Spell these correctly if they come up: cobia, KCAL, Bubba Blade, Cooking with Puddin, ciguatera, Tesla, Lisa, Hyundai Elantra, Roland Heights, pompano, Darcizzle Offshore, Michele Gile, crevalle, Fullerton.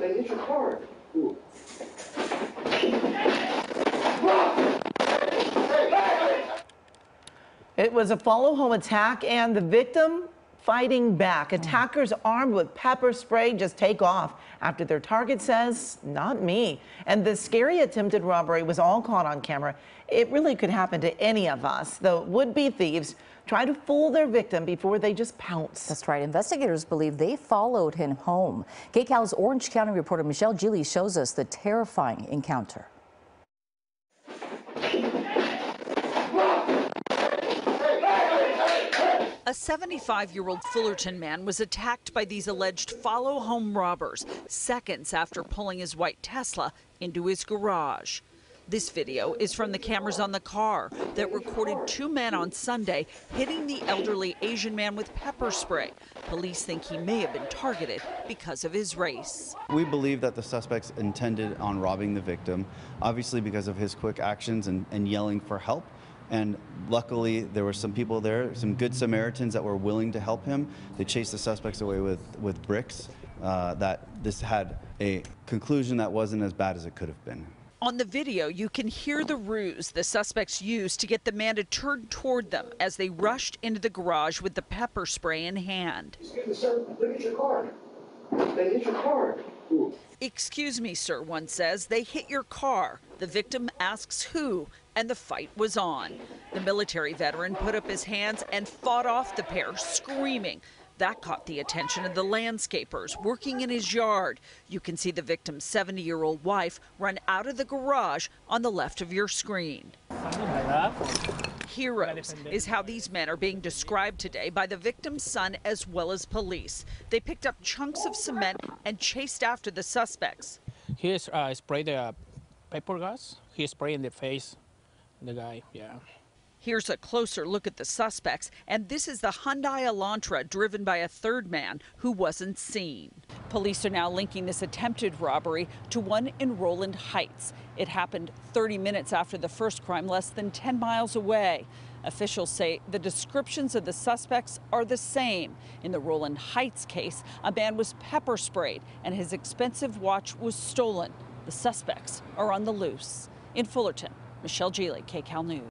something, it's your card. Ooh. It was a follow-home attack and the victim fighting back. Attackers armed with pepper spray just take off after their target says, not me. And the scary attempted robbery was all caught on camera. It really could happen to any of us. The would-be thieves try to fool their victim before they just pounce. That's right. Investigators believe they followed him home. KCAL's Orange County reporter Michele Gile shows us the terrifying encounter. A 75-year-old Fullerton man was attacked by these alleged follow-home robbers seconds after pulling his white Tesla into his garage. This video is from the cameras on the car that recorded two men on Sunday hitting the elderly Asian man with pepper spray. Police think he may have been targeted because of his race. We believe that the suspects intended on robbing the victim, obviously because of his quick actions and yelling for help. And luckily, there were some people there, some good Samaritans that were willing to help him. They chased the suspects away with bricks. That this had a conclusion that wasn't as bad as it could have been. On the video, you can hear the ruse the suspects used to get the man to turn toward them as they rushed into the garage with the pepper spray in hand. Look at your card. They hit your card. Ooh. Excuse me, sir, one says. They hit your car. The victim asks who, and the fight was on. The military veteran put up his hands and fought off the pair, screaming. That caught the attention of the landscapers working in his yard. You can see the victim's 70-year-old wife run out of the garage on the left of your screen. Heroes is how these men are being described today by the victim's son as well as police. They picked up chunks of cement and chased after the suspects. He sprayed the pepper gas. He sprayed in the face, the guy, yeah. Here's a closer look at the suspects, and this is the Hyundai Elantra driven by a third man who wasn't seen. Police are now linking this attempted robbery to one in Roland Heights. It happened 30 minutes after the first crime, less than 10 miles away. Officials say the descriptions of the suspects are the same. In the Roland Heights case, a man was pepper sprayed and his expensive watch was stolen. The suspects are on the loose. In Fullerton, Michele Gile, KCAL News.